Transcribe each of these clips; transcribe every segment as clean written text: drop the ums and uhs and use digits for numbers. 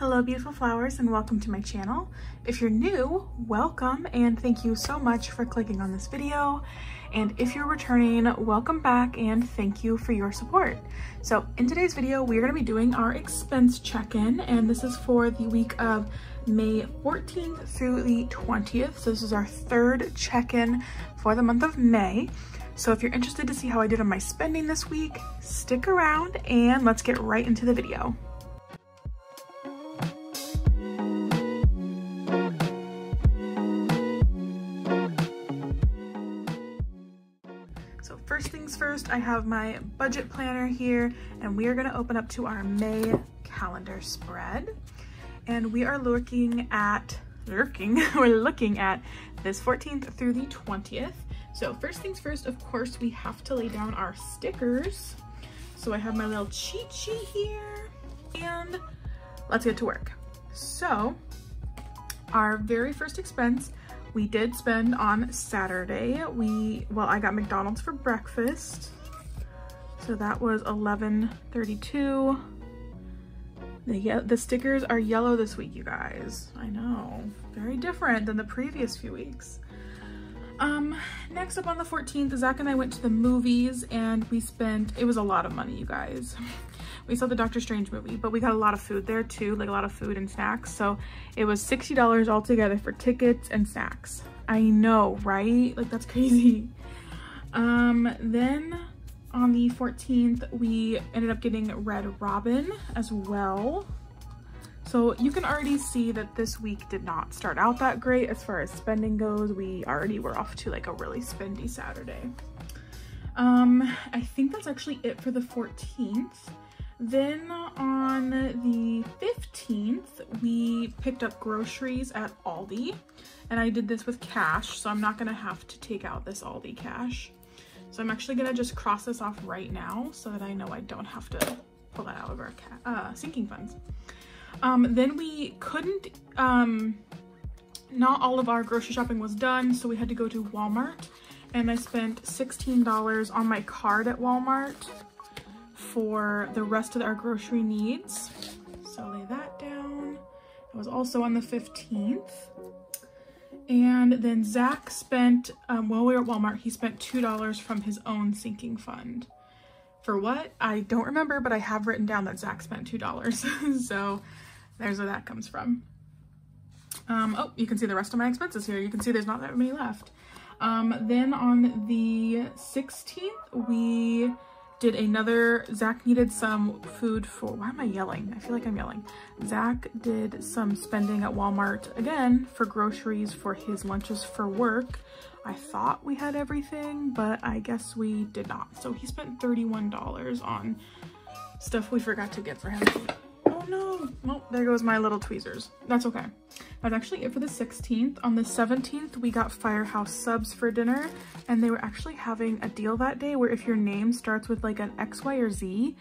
Hello beautiful flowers, and welcome to my channel. If you're new, welcome, and thank you so much for clicking on this video. And if you're returning, welcome back and thank you for your support. So in today's video, we're going to be doing our expense check-in, and this is for the week of May 14th through the 20th. So this is our third check-in for the month of May. So if you're interested to see how I did on my spending this week, stick around and let's get right into the video. First things first, I have my budget planner here, and we are going to open up to our May calendar spread. And we are looking at this 14th through the 20th. So first things first, of course, we have to lay down our stickers. So I have my little cheat sheet here, and let's get to work. So our very first expense we did spend on Saturday. I got McDonald's for breakfast. So that was $11.32. The stickers are yellow this week, you guys. I know, very different than the previous few weeks. Next up on the 14th, Zach and I went to the movies, and it was a lot of money, you guys. We saw the Doctor Strange movie, but we got a lot of food there too, like a lot of food and snacks. So it was $60 altogether for tickets and snacks. I know, right? Like, that's crazy. Then on the 14th, we ended up getting Red Robin as well. So you can already see that this week did not start out that great as far as spending goes. We already were off to like a really spendy Saturday. I think that's actually it for the 14th. Then on the 15th, we picked up groceries at Aldi, and I did this with cash, so I'm not gonna have to take out this Aldi cash. So I'm actually gonna just cross this off right now so that I know I don't have to pull that out of our sinking funds. Then we couldn't, not all of our grocery shopping was done, so we had to go to Walmart, and I spent $16 on my card at Walmart for the rest of our grocery needs. So lay that down. That was also on the 15th. And then Zach spent, while we were at Walmart, he spent $2 from his own sinking fund. For what? I don't remember, but I have written down that Zach spent $2. So there's where that comes from. Oh, you can see the rest of my expenses here. You can see there's not that many left. Then on the 16th, we did another, Zach needed some food for, why am I yelling? I feel like I'm yelling. Zach did some spending at Walmart again for groceries for his lunches for work. I thought we had everything, but I guess we did not. So he spent $31 on stuff we forgot to get for him. Oh no, well, there goes my little tweezers. That's okay. That's actually it for the 16th. On the 17th, we got Firehouse subs for dinner, and they were actually having a deal that day where if your name starts with like an X, Y, or Z,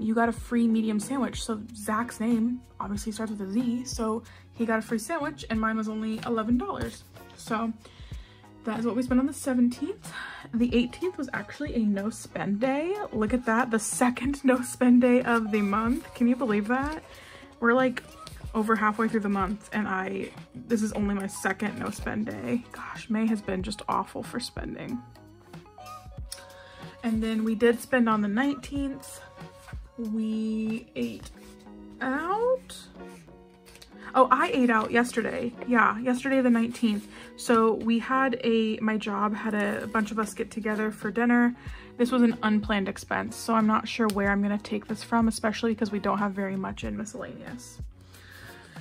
you got a free medium sandwich. So Zach's name obviously starts with a Z, so he got a free sandwich, and mine was only $11. So that is what we spent on the 17th. The 18th was actually a no spend day. Look at that, the second no spend day of the month. Can you believe that? We're like over halfway through the month, and this is only my second no spend day. Gosh, May has been just awful for spending. And then we did spend on the 19th. We ate out. Oh, I ate out yesterday. Yeah, yesterday the 19th. So we had my job had a bunch of us get together for dinner. This was an unplanned expense, so I'm not sure where I'm gonna take this from, especially because we don't have very much in miscellaneous.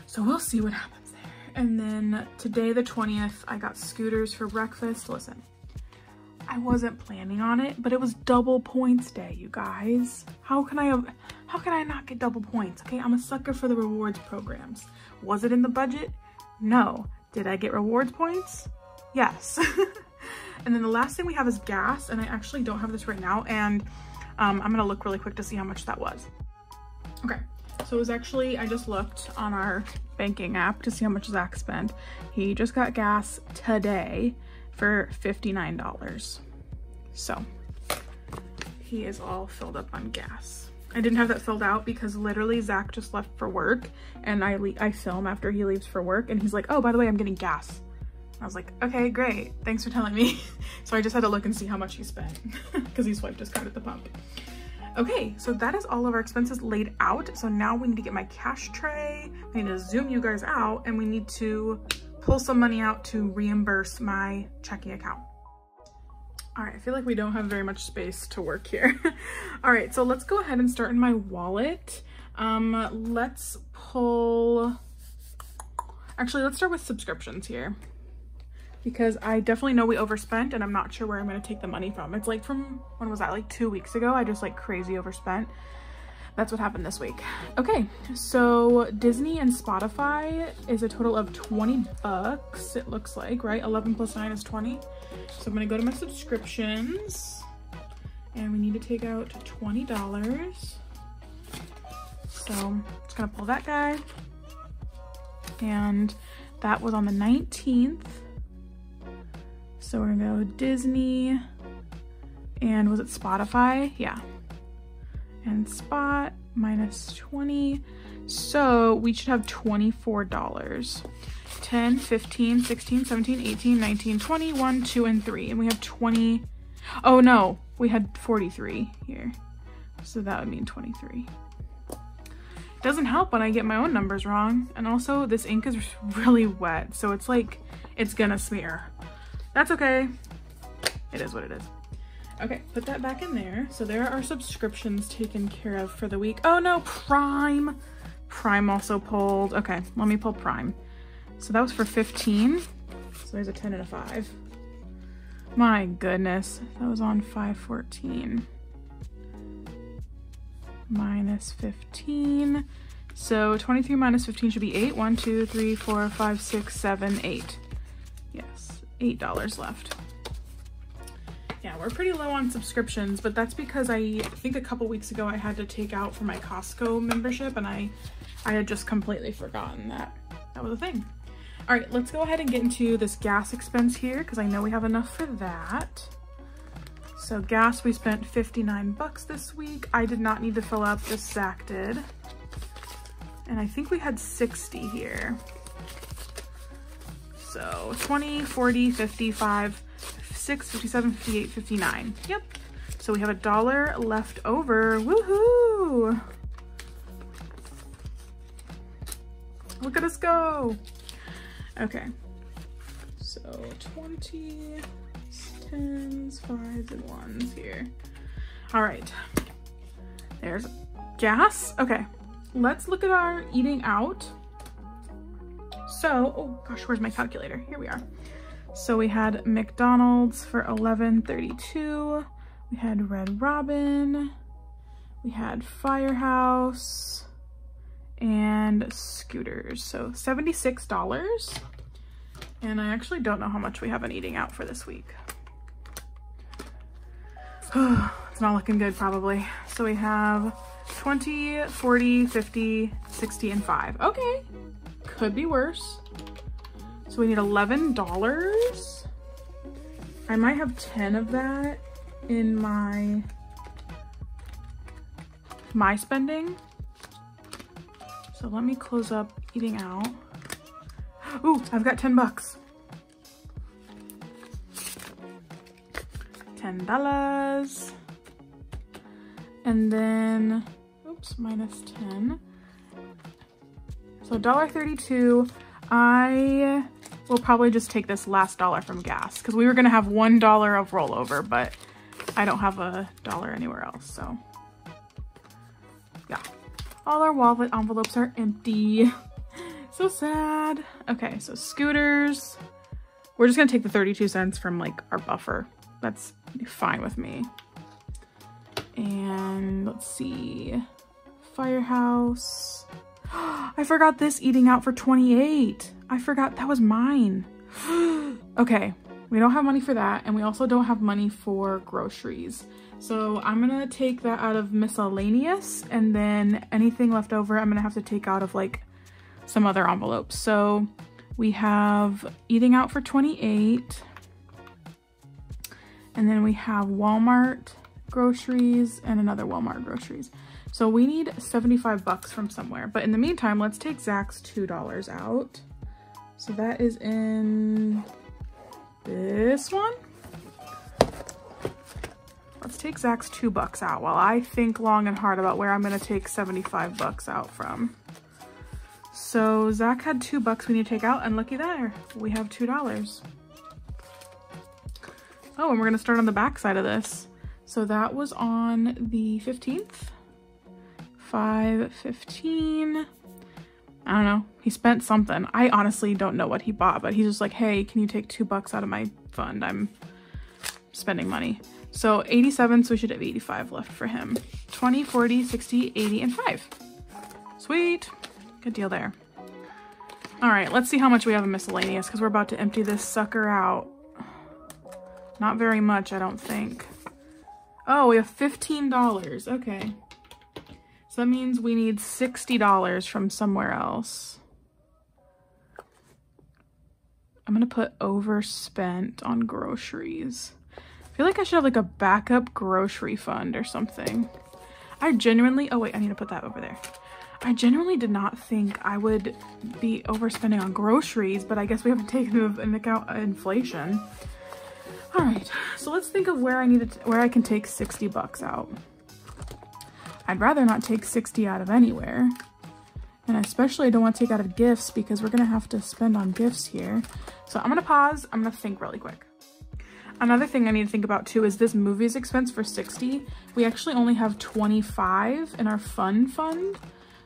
So we'll see what happens there. And then today the 20th, I got scooters for breakfast. Listen, I wasn't planning on it, but it was double points day, you guys. How can I not get double points? Okay, I'm a sucker for the rewards programs. Was it in the budget? No. Did I get rewards points? Yes. And then the last thing we have is gas, and I actually don't have this right now, and I'm gonna look really quick to see how much that was. Okay, so it was actually, I just looked on our banking app to see how much Zach spent. He just got gas today for $59. So he is all filled up on gas. I didn't have that filled out because literally Zach just left for work and I film after he leaves for work and he's like, oh, by the way, I'm getting gas. I was like, okay, great. Thanks for telling me. So I just had to look and see how much he spent because he swiped his card at the pump. Okay, so that is all of our expenses laid out. So now we need to get my cash tray. We need to zoom you guys out and we need to pull some money out to reimburse my checking account. All right, I feel like we don't have very much space to work here. All right, so let's go ahead and start in my wallet. Let's pull, actually, let's start with subscriptions here because I definitely know we overspent and I'm not sure where I'm gonna take the money from. It's like from, when was that? Like 2 weeks ago, I just like crazy overspent. That's what happened this week. Okay, so Disney and Spotify is a total of 20 bucks, it looks like, right? 11 plus 9 is 20. So I'm gonna go to my subscriptions and we need to take out $20. So I'm just gonna pull that guy. And that was on the 19th. So we're gonna go with Disney and was it Spotify? Yeah. And Spot minus 20. So we should have $24. 10, 15, 16, 17, 18, 19, 20, 1, 2, and 3. And we have 20. Oh no, we had 43 here. So that would mean 23. It doesn't help when I get my own numbers wrong. And also this ink is really wet. So it's like, it's gonna smear. That's okay. It is what it is. Okay, put that back in there. So there are subscriptions taken care of for the week. Oh no, Prime. Prime also pulled. Okay, let me pull Prime. So that was for 15. So there's a 10 and a 5. My goodness, that was on 514. Minus 15. So 23 minus 15 should be 8. 1, 2, 3, 4, 5, 6, 7, 8. Yes, $8 left. Yeah, we're pretty low on subscriptions, but that's because I think a couple weeks ago I had to take out for my Costco membership and I had just completely forgotten that that was a thing. All right, let's go ahead and get into this gas expense here because I know we have enough for that. So gas, we spent 59 bucks this week. I did not need to fill out this, Zach did. And I think we had 60 here. So 20, 40, 55, 56, 57, 58, 59. Yep. So we have $1 left over. Woohoo! Look at us go. Okay. So 20, 10s, 5s, and 1s here. All right. There's gas. Okay. Let's look at our eating out. So, oh gosh, where's my calculator? Here we are. So we had McDonald's for $11.32, we had Red Robin, we had Firehouse, and Scooters, so $76, and I actually don't know how much we have been eating out for this week. It's not looking good, probably. So we have 20, 40, 50, 60, and 5. Okay, could be worse. So we need $11. I might have 10 of that in my spending. So let me close up eating out. Ooh, I've got 10 bucks. $10. And then, oops, minus 10. So $1.32. I we'll probably just take this last $1 from gas because we were gonna have $1 of rollover, but I don't have $1 anywhere else, so yeah. All our wallet envelopes are empty. So sad. Okay, so Scooters. We're just gonna take the 32 cents from like our buffer. That's fine with me. And let's see, Firehouse. I forgot this eating out for 28. I forgot that was mine. Okay, we don't have money for that, and we also don't have money for groceries. So I'm gonna take that out of miscellaneous, and then anything left over I'm gonna have to take out of like some other envelopes. So we have eating out for 28, and then we have Walmart groceries and another Walmart groceries. So we need 75 bucks from somewhere. But in the meantime, let's take Zach's $2 out. So that is in this one. Let's take Zach's $2 out while I think long and hard about where I'm gonna take 75 bucks out from. So Zach had $2 we need to take out, and looky there, we have $2. Oh, and we're gonna start on the back side of this. So that was on the 15th, 5/15. I don't know, he spent something. I honestly don't know what he bought, but he's just like, hey, can you take $2 out of my fund? I'm spending money. So 87, so we should have 85 left for him. 20, 40, 60, 80, and 5. Sweet, good deal there. All right, let's see how much we have in miscellaneous because we're about to empty this sucker out. Not very much, I don't think. Oh, we have $15, okay. So that means we need $60 from somewhere else. I'm gonna put overspent on groceries. I feel like I should have like a backup grocery fund or something. I genuinely, oh wait, I need to put that over there. I genuinely did not think I would be overspending on groceries, but I guess we haven't taken into account inflation. All right, so let's think of where I need to, where I can take 60 bucks out. I'd rather not take 60 out of anywhere. And especially I don't want to take out of gifts because we're gonna have to spend on gifts here. So I'm gonna pause, I'm gonna think really quick. Another thing I need to think about too is this movie's expense for 60. We actually only have 25 in our fun fund.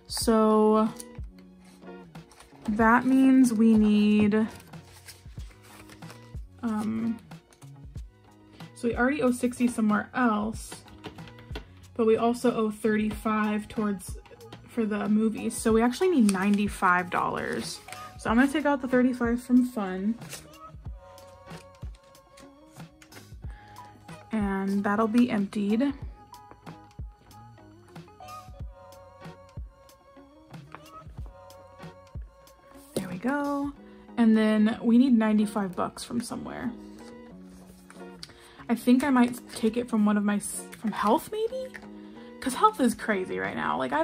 So that means we need, so we already owe 60 somewhere else. But we also owe 35 towards for the movies. So we actually need $95. So I'm gonna take out the 35 from fun. And that'll be emptied. There we go. And then we need 95 bucks from somewhere. I think I might take it from one of my, from health maybe? Because health is crazy right now. Like I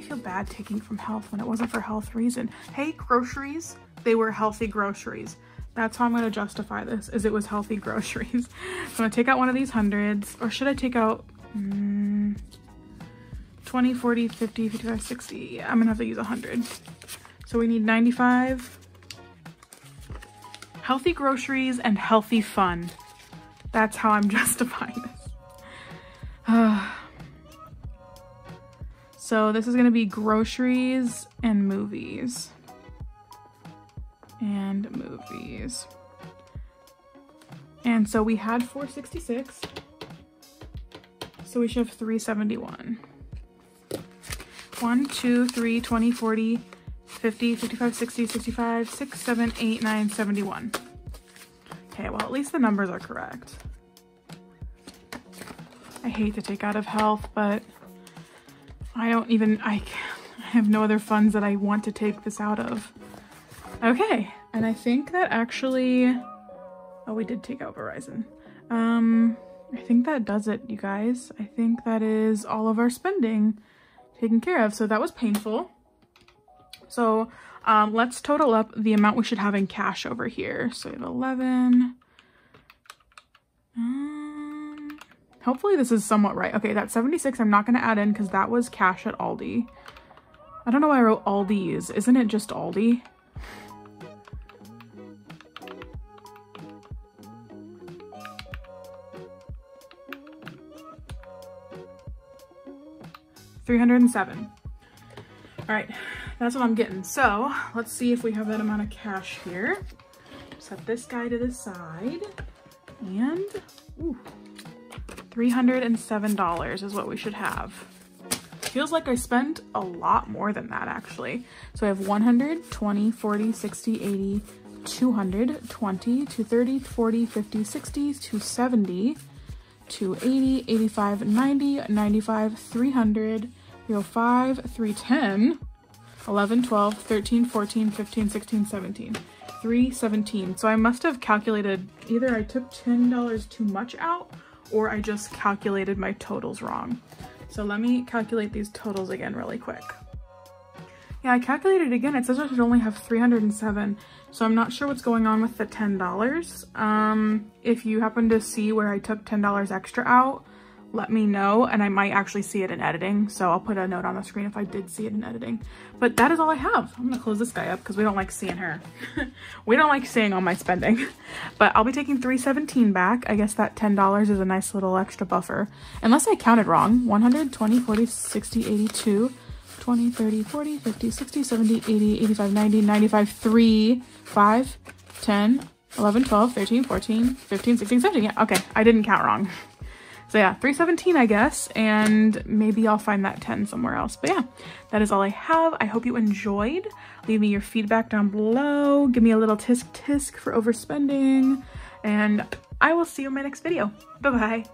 feel bad taking from health when it wasn't for health reason. Hey, groceries, they were healthy groceries. That's how I'm gonna justify this, is it was healthy groceries. I'm gonna take out one of these hundreds, or should I take out 20, 40, 50, 55, 60? Yeah, I'm gonna have to use 100. So we need 95. Healthy groceries and healthy fun. That's how I'm justifying this. So this is gonna be groceries and movies. And movies. And so we had 466. So we should have 371. 1, 2, 3, 20, 40, 50, 55, 60, 65, 6, 7, 8, 9, 71. Okay, well, at least the numbers are correct. I hate to take out of health, but I don't even, I have no other funds that I want to take this out of. Okay, and I think that actually, oh, we did take out Verizon. I think that does it, you guys. I think that is all of our spending taken care of. So that was painful. So let's total up the amount we should have in cash over here. So we have 11. Hopefully this is somewhat right. Okay, that's 76. I'm not going to add in because that was cash at Aldi. I don't know why I wrote Aldi's. Isn't it just Aldi? $307. All right. That's what I'm getting. So let's see if we have that amount of cash here. Set this guy to the side, and ooh, $307 is what we should have. Feels like I spent a lot more than that actually. So I have 100, 20, 40, 60, 80, 200, 20, 230, 40, 50, 60, 270, 280, 85, 90, 95, 300, 305, 310, 11, 12, 13, 14, 15, 16, 17, 317. So I must have calculated, either I took $10 too much out or I just calculated my totals wrong. So let me calculate these totals again really quick. Yeah, I calculated again. It says I should only have 307, so I'm not sure what's going on with the $10. If you happen to see where I took $10 extra out, let me know, and I might actually see it in editing, so I'll put a note on the screen if I did see it in editing. But that is all I have. I'm gonna close this guy up because we don't like seeing her. We don't like seeing all my spending. But I'll be taking $317 back. I guess that $10 is a nice little extra buffer. Unless I counted wrong. 100, 20, 40, 60, 82, 20, 30, 40, 50, 60, 70, 80, 85, 90, 95, 3, 5, 10, 11, 12, 13, 14, 15, 16, 17. Yeah, okay, I didn't count wrong. So yeah, 317, I guess, and maybe I'll find that 10 somewhere else. But yeah, that is all I have. I hope you enjoyed. Leave me your feedback down below. Give me a little tisk tisk for overspending, and I will see you in my next video. Bye-bye.